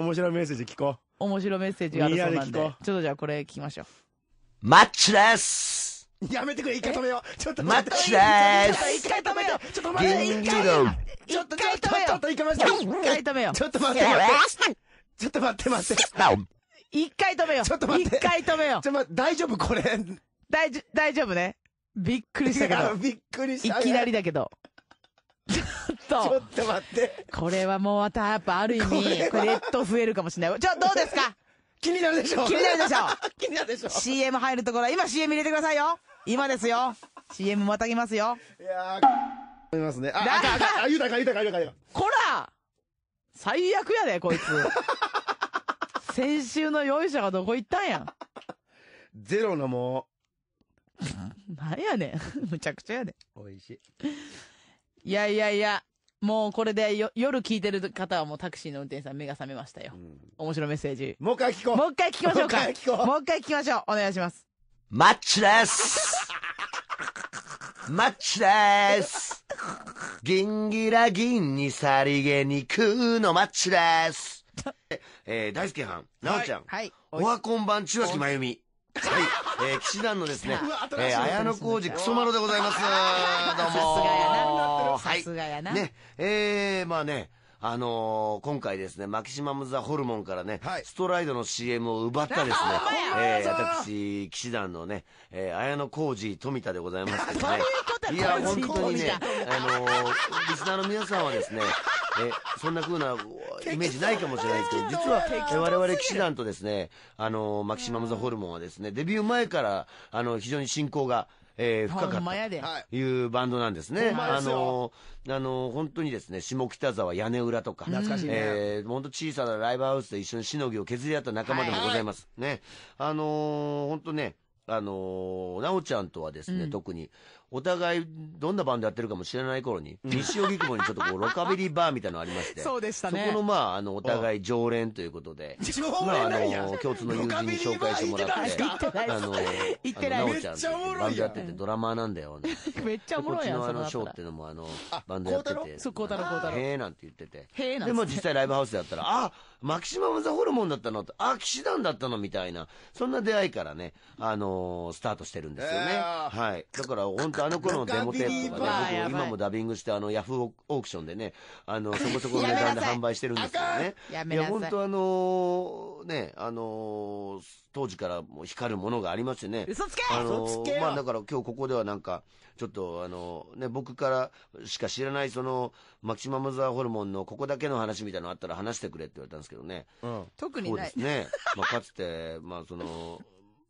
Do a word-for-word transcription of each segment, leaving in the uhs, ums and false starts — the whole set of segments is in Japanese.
面白いメッセージ聞こう。面白いメッセージがあるそうなんで。で聞こう。ちょっとじゃあこれ聞きましょう。マッチです。やめてくれ、一回止めよう。ちょっと待って。一回止めよう。ちょっと待って。一回止めよう。ちょっと待って。ちょっと待って。一回止めよう。ちょっと待って。ちょっと待って待って。一回止めよう。ちょっと待って。一回止めよう。ちょっと待って。大丈夫これ。大丈夫、大丈夫ね。びっくりしたけど。びっくりした。いきなりだけど。ちょっと。ちょっと待って。これはもうまたやっぱある意味、これレッド増えるかもしれない。ちょっとどうですか？気になるでしょ。気になるでしょ。気になるでしょ。シーエム 入るところ、今 シーエム 入れてくださいよ。今ですよ。シーエム またぎますよ。いやー、いますね。あ、あ、あ、言うたか、言うたか、言うたか。こら！最悪やで、こいつ。先週の容疑者がどこ行ったんや。ゼロのもう。なんやねん。むちゃくちゃやで。おいしい。いやいやいや、もうこれでよ夜聞いてる方はもうタクシーの運転手さん目が覚めましたよ。うん、面白いメッセージ。もう一回聞こう。もう一回聞きましょうか。もう一回聞こう。もう一回聞きましょう。お願いします。マッチですマッチですギンギラギンにさりげにくのマッチですえー、大輔班、奈緒ちゃん、はい、おはこんばんちわきまゆみ、はい、えー、騎士団のですね、えー、綾小路クソマロでございます。どうもー。さすがやな。ね、えー、まあね、あのー、今回ですね、マキシマムザホルモンからね、はい、ストライドの シーエム を奪ったですね、えー、私、騎士団のね、えー、綾小路富田でございますけどね。いや、本当にね、あのー、リスナーの皆さんはですね、えー、そんな風なイメージないかもしれないですけど、実は我々騎士団とですね、あのー、マキシマムザホルモンはですね、デビュー前から、あのー、非常に親交が、えー、深かったというバンドなんですね。あのー、あのー、本当にですね、下北沢屋根裏とか、懐かしいね、えー、本当小さなライブハウスで一緒にしのぎを削り合った仲間でもございます。はい、ね。あのー、本当ね、あのー、なおちゃんとはですね、うん、特に、お互いどんなバンドやってるかも知らない頃に、西荻窪にちょっとこう、ロカビリーバーみたいなのありまして、そうでしたね。そこのまあ、あの、お互い常連ということで、まあ、あの、共通の友人に紹介してもらって、あの、行ってない。なおちゃんってバンドやっててドラマーなんだよ。めっちゃおもろいやん。こっちのあの、ショーっていうのもあの、バンドやってて、そう、こうたろこうたろ。へーなんて言ってて。へーなんて。でも実際ライブハウスやったら、あ、マキシマムザホルモンだったのと、あ、騎士団だったのみたいな、そんな出会いからね、あの、スタートしてるんですよね。はい。だから、本当あの頃のデモテープとかね、僕今もダビングして、あの、ヤフーオークションでね、あの、そこそこの値段で販売してるんですけどね。やめなさい。いや、本当あのー、ね、あのー、当時からもう光るものがありましてね。嘘つけ！あのー、嘘つけよ！まあだから今日ここではなんか、ちょっとあのー、ね、僕からしか知らないその、マキシマムザホルモンのここだけの話みたいなのあったら話してくれって言われたんですけどね。うん。特にない。そうですね。まあかつて、まあその、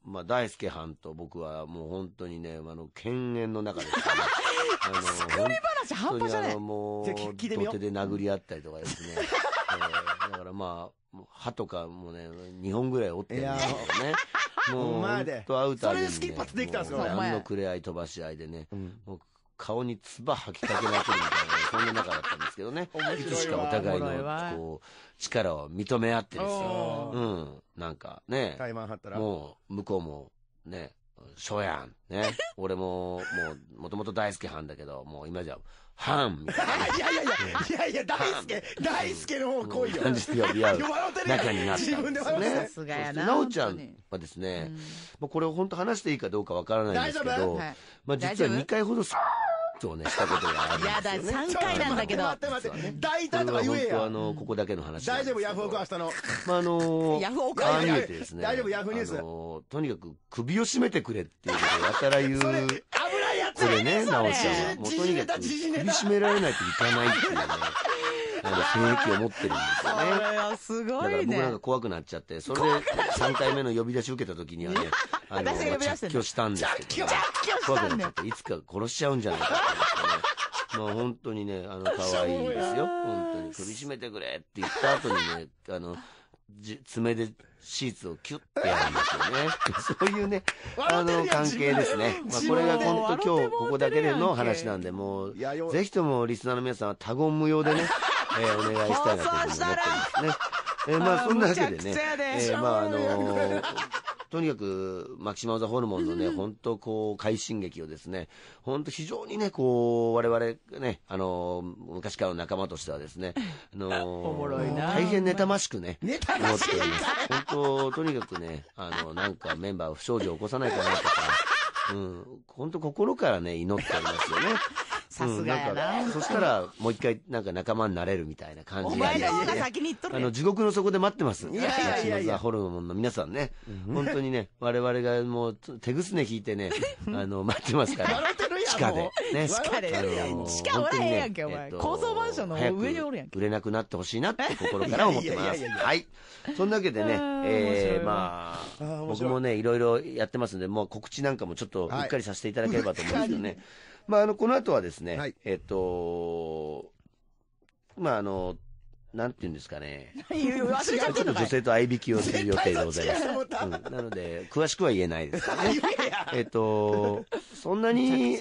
まあ、大輔班と僕はもう本当にね、あの、犬猿の中ですね。あの、作り話半端じゃない。もう、土手で殴り合ったりとかですね。だからまあ、歯とかもね、にほんぐらい折ってるんですけどね。もう、アウターで。それでスキッパってできたんですよね。あのくれ合い飛ばし合いでね。顔に唾吐きかけまくるみたいな、そんな中だったんですけどね。いつしかお互いの、こう、力を認め合ってですよ。うん。なんかね、もう向こうもね、しょやん、ね、俺ももうもともと大輔班だけど、もう今じゃ、ハンみたいな。いやいやいや、いやいや、大輔、大輔の方来いよ。感じで呼び合う仲になったんですね。さすがやな。なおちゃんはですね、これを本当話していいかどうかわからないんですけど、まあ実はにかいほどさ、をね、したことがあるんですよね。いやだ、さんかいなんだけど。待って待って、大体とか言えや。あの、ここだけの話。大丈夫、ヤフオク明日の。まあ、あの、ヤフオクああいうてですね。大丈夫、ヤフニュース。あの、とにかく首を絞めてくれっていうことをやたら言う。それ、危ないやつ。これね、なおちゃんは。もうとにかく首絞められないといかないっていうね。なんか、雰囲気を持ってるんですよね。これはすごいね。だから僕なんか怖くなっちゃって、それでさんかいめの呼び出し受けた時にはね、あの、着去したんですけど。怖くなっちゃって、いつか殺しちゃうんじゃないかってね。まあ本当にね、あの、可愛いですよ。本当に。首絞めてくれって言った後にね、あの、爪でシーツをキュッてやるんですよね。そういうね、あの、関係ですね。まあこれが本当今日ここだけでの話なんで、もう、ぜひともリスナーの皆さんは他言無用でね、えー、お願いしたいなと思ってますね。えー、まあそんなわけでね、えー、まああのー、とにかくマキシマムザホルモンのね、本当こう快進撃をですね、本当非常にねこう我々ね、あの昔からの仲間としてはですね、あの大変妬ましくね、思っております。本当とにかくね、あのなんかメンバー不祥事を起こさないかなとか、うん、本当心からね祈っておりますよね。さすがやな、うん、そしたらもう一回なんか仲間になれるみたいな感じで、お前の方が先に言っとる、ね、あの地獄の底で待ってます。いやいやいやいや、ホルモンの皆さんね、うん、本当にね我々がもう手ぐすね引いてねあの待ってますから地下でね、地下で地下おらへんやんけ、お前高層マンションの上におるやんけ。売れなくなってほしいなって心から思ってます。はい、そんなわけでね、えーまあ僕もねいろいろやってますんで、もう告知なんかもちょっとうっかりさせていただければと思うんですけどね。まあ、あのこの後はですね、はい、えっとまああのなんていうんですかね、ちょっと女性と合いびきをする予定でございます、うん、なので詳しくは言えないですからねえっとそんなに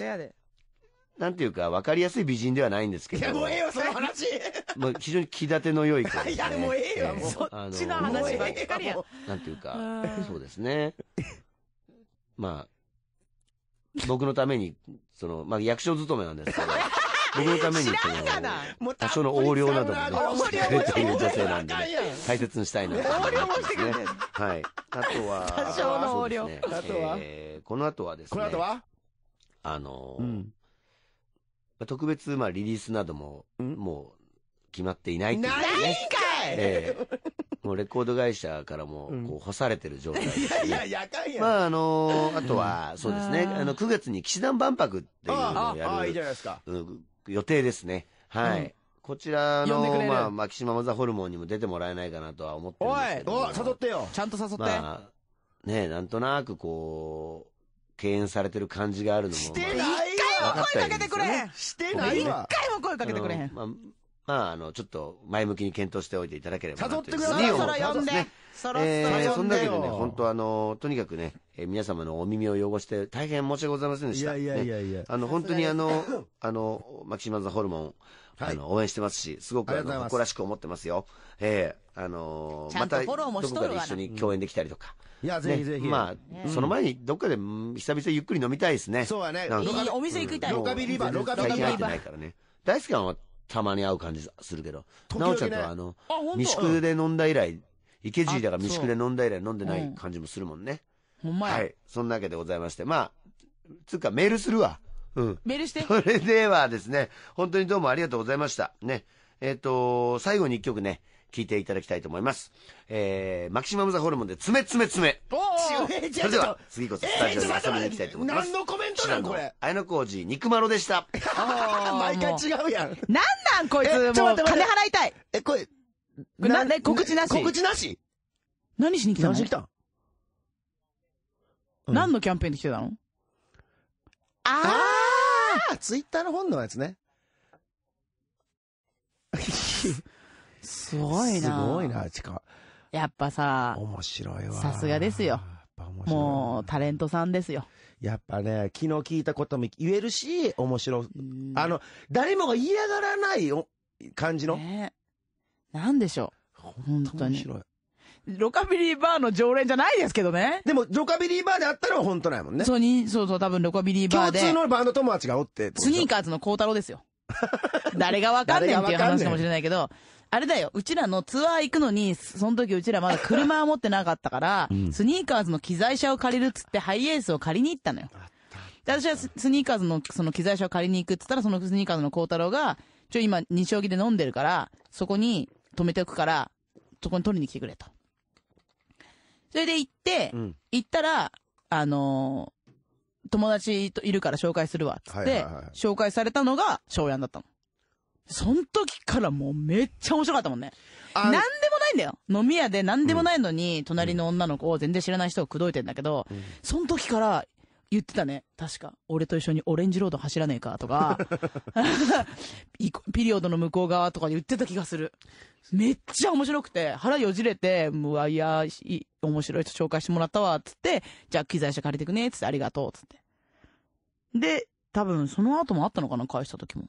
なんていうか分かりやすい美人ではないんですけど、いやもうええよその話まあ非常に気立ての良い子ですね。いやもうええよ、もうそっちの話ばっかりやなんていうか、そうですね、まあ僕のためにその、まあ、役所勤めなんですけど僕のためにその多少の横領などもしてくれるという女性なんで、ね、大切にしたいなと思いますね。はい、あとは多少の横領、ね、えー、この後はですね、この後はあのーうん、特別まあリリースなども、うん、もう決まっていないという、ね、ないんかい、えー、もうレコード会社からもこう干されてる状態です、ね、うん、いやいやいや、まああのー、あとはそうですね、あのくがつに騎士団万博っていうのをやる予定ですね。はい、うん、こちらのまあマキシマムザホルモンにも出てもらえないかなとは思ってるんですけど、おいおい誘ってよ、ちゃんと誘って、まあ、ね、なんとなくこう敬遠されてる感じがあるのもしてないよ、一回も声かけてくれへん、してないわ、一回も声かけてくれへん、まあ、あのちょっと前向きに検討しておいていただければなというふうに思ってますね。そんだけどね、本当あのとにかくね、えー、皆様のお耳を汚して大変申し訳ございませんでした。いやいやいやいや、ね、あの本当にあのあのマキシマムザホルモン、はい、あの応援してますし、すごくあの誇らしく思ってますよ。えー、あのまたどこかで一緒に共演できたりとか。うん、いやぜひぜひ、まあその前にどっかで久々ゆっくり飲みたいですね。そうやね。お店行きたい。ロカビリバー、ロカビリバー。最近入ってないからね。大好きなのはたまに会う感じするけど、なおちゃんとはあの未宿で飲んだ以来、池尻だから未宿で飲んだ以来飲んでない感じもするもんね。はい、そんなわけでございまして、まあつうかメールするわ、うん、メールして。それではですね、本当にどうもありがとうございましたね。えっと最後に一曲ね聴いていただきたいと思います。えーマキシマムザホルモンで爪爪爪。それでは次こそスタジオに遊びに行きたいと思います。何のコメントなんこれ。綾小路肉まろでした。毎回違うやん、なんなんこいつ、もう金払いたい。えこれなんで告知なし、告知なし、何しに来たの、何しに来た、何のキャンペーンで来てたの。ああツイッターの本のやつね。すごいな。すごいな、ちか。やっぱさ、面白いわ。さすがですよ。もう、タレントさんですよ。やっぱね、昨日聞いたことも言えるし、面白い。あの、誰もが嫌がらない感じの。ね、なんでしょう。本当に。面白い。ロカビリーバーの常連じゃないですけどね。でも、ロカビリーバーであったら本当ないもんね。そうに、そうそう、多分ロカビリーバーで。共通のバンド友達がおって。スニーカーズの孝太郎ですよ。誰がわかんねんっていう話かもしれないけど。あれだよ、うちらのツアー行くのに、その時うちらまだ車を持ってなかったから、うん、スニーカーズの機材車を借りるっつってハイエースを借りに行ったのよ。で、私はスニーカーズのその機材車を借りに行くっつったら、そのスニーカーズの孝太郎が、ちょ、今、二将棋で飲んでるから、そこに止めておくから、そこに取りに来てくれと。それで行って、うん、行ったら、あのー、友達いるから紹介するわっつって、紹介されたのが、翔やんだったの。その時からもうめっちゃ面白かったもんね。なんでもないんだよ。飲み屋でなんでもないのに、隣の女の子を全然知らない人を口説いてんだけど、うん、その時から言ってたね。確か。俺と一緒にオレンジロード走らねえかとか、ピリオドの向こう側とか言ってた気がする。めっちゃ面白くて、腹よじれて、うわ、いや、面白い人紹介してもらったわ、つって、じゃあ機材車借りてくね、つってありがとう、つって。で、多分その後もあったのかな、返した時も。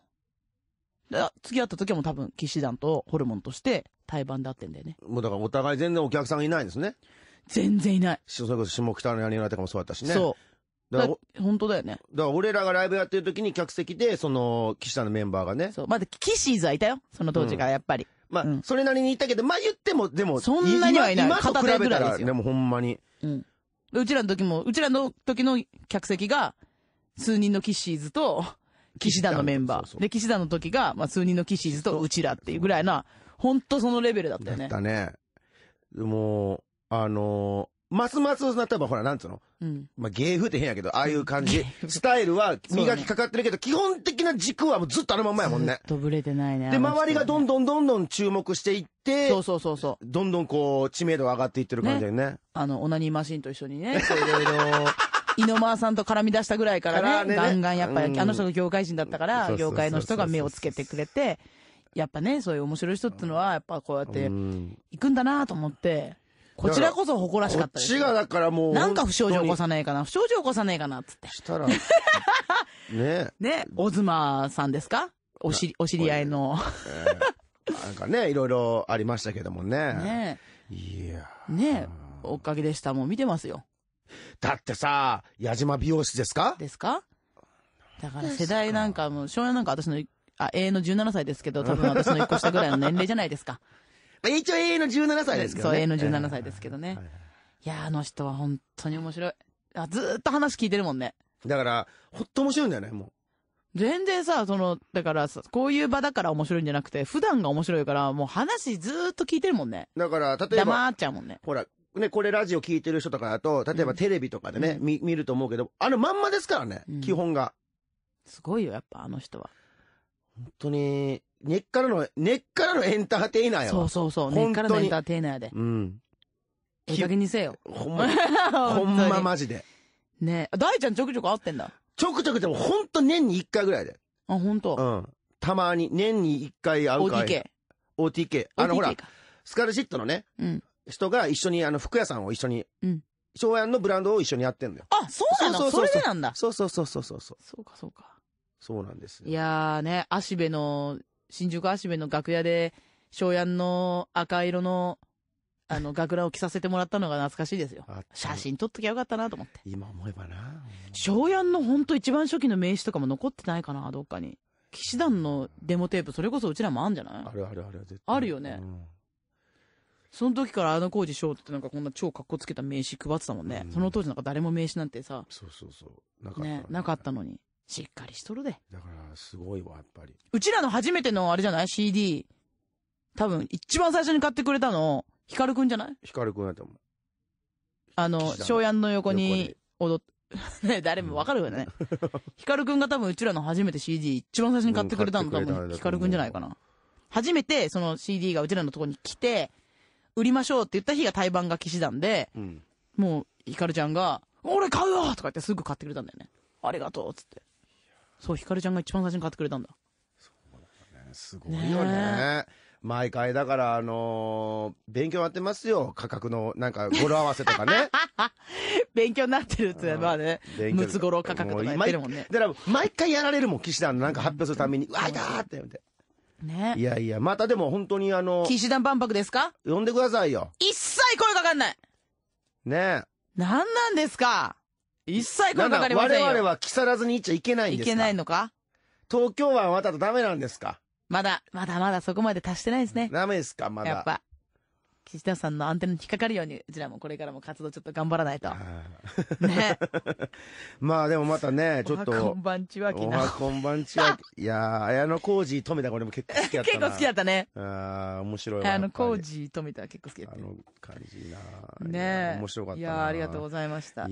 付き合った時も多分騎士団とホルモンとして対バンで会ってんだよね。もうだからお互い全然お客さんいないんですね。全然いない。それこそ下北のやりなとかもそうだったしね。そう。だから本当だよね。だから俺らがライブやってる時に客席でその岸さんのメンバーがね。そう。まだキシーズはいたよ。その当時からやっぱり。うん、まあ、うん、それなりにいたけど、まあ言ってもでもそんなにはいない。今と比べたらでもほんまに。うん。うちらの時もうちらの時の客席が数人のキシーズと岸田のメンバー。そうそうで岸田の時がまあ数人のキシーズとうちらっていうぐらいな。ほんとそのレベルだったよね。だったね。もう、あのー、ますます、例えばほら、なんつうの、うん、まあ、芸風って変やけど、ああいう感じ、スタイルは磨きかかってるけど、ね、基本的な軸はもうずっとあのまんまやもんね。ずっとぶれてないね。で、周りがどんどんどんどん注目していって、そうそうそうそう。どんどんこう、知名度が上がっていってる感じだよね。ねあの、オナニーマシンと一緒にね、いろいろ。井ノ間さんと絡み出したぐらいからね、からねガンガンやっぱり、うん、あの人が業界人だったから、業界の人が目をつけてくれて、やっぱね、そういう面白い人ってのは、やっぱこうやって、行くんだなと思って、こちらこそ誇らしかったです。こっちがだからもう。なんか不祥事起こさないかな、不祥事起こさないかな、つって。したら。ねね、オズマさんですかおし、お知り合いの。えー、なんかね、いろいろありましたけどもね。ねいや。ねおかげでした。もう見てますよ。だってさ、矢島美容師ですかですかだから世代なんかもう、少年なんか私の、あ、永遠のじゅうななさいですけど、多分私のいっこ下ぐらいの年齢じゃないですか。まあ一応永遠のじゅうななさいですけどね。そう、永遠のじゅうななさいですけどね。いや、あの人は本当に面白い。あ、ずーっと話聞いてるもんね。だから、ほっと面白いんだよね、もう。全然さ、その、だからさ、こういう場だから面白いんじゃなくて、普段が面白いから、もう話ずーっと聞いてるもんね。だから、例えば。黙っちゃうもんね。ほら、ね、これラジオ聞いてる人とかだと、例えばテレビとかでね、うん、見、見ると思うけど、あのまんまですからね、うん、基本が。すごいよ、やっぱあの人は。本当に、根っからの、根っからのエンターテイナーやわ。そうそうそう、根っからのエンターテイナーで。うん。ええ加減にせよ。ほんま、ほんまマジで。ねえ、大ちゃんちょくちょく会ってんだ。ちょくちょくでもほんと年にいっかいぐらいで。あ、ほんと？うん。たまに、年にいっかい会うから。オーティーケー。オーティーケー。あのほら、スカルシットのね、うん、人が一緒に、あの、服屋さんを一緒に、うん。昭和のブランドを一緒にやってんだよ。あ、そうなの？それでなんだ。そうそうそうそうそう。そうかそうか。そうなんですよ。いやーね、足部の、新宿足部の楽屋で、翔やんの赤色の、あの、学ランを着させてもらったのが懐かしいですよ。写真撮っときゃよかったなと思って。今思えばな。翔やんのほんと一番初期の名刺とかも残ってないかな、どっかに。騎士団のデモテープ、それこそうちらもあんじゃない？あるあるある、絶対。あるよね。うん、その時からあの小路翔ってなんかこんな超かっこつけた名刺配ってたもんね。うん、その当時なんか誰も名刺なんてさ。そうそうそう。なかった、ね。ね、なかったのに。しっかりしとるで。だから、すごいわ、やっぱり。うちらの初めての、あれじゃない ?シーディー。多分、一番最初に買ってくれたの、ヒカルくんじゃない？ヒカルくんやと思う。あの、翔やんの横に踊って、ね、誰もわかるよね。ヒカルくんが多分、うちらの初めて シーディー、一番最初に買ってくれたの、多分、ヒカルくんじゃないかな。初めて、その シーディー がうちらのとこに来て、売りましょうって言った日が対バンが騎士団で、うん、もう、ヒカルちゃんが、俺買うよとか言ってすぐ買ってくれたんだよね。ありがとうつって。そう、ヒカルちゃんが一番最初に買ってくれたんだ。そうだね。すごいよね。毎回、だから、あのー、勉強やってますよ。価格の、なんか、語呂合わせとかね。勉強になってるって、まあね。ムツゴロウ価格とか言ってるもんね。だから、毎回やられるもん、騎士団のなんか発表するために。うわ、いたーって言って。ね。いやいや、またでも本当にあのー、騎士団万博ですか？呼んでくださいよ。一切声かかんない。ねえ。なんなんですか？一切声かかりませんよ。我々は木更津に行っちゃいけないんですか？いけないのか？東京湾渡ったらダメなんですか？まだ、まだまだそこまで達してないですね。ダメですか？まだ。やっぱ、岸田さんのアンテナに引っかかるように、うちらもこれからも活動ちょっと頑張らないと。ね。まあでもまたね、ちょっと。おはこんばんちわきな。おはこんばんちわき。いやー、綾小路翔これも結構好きだったな。結構好きだったね。ああ、面白いわ。綾小路翔結構好きだった。あの感じな。ねえ。面白かった。いやー、ありがとうございました。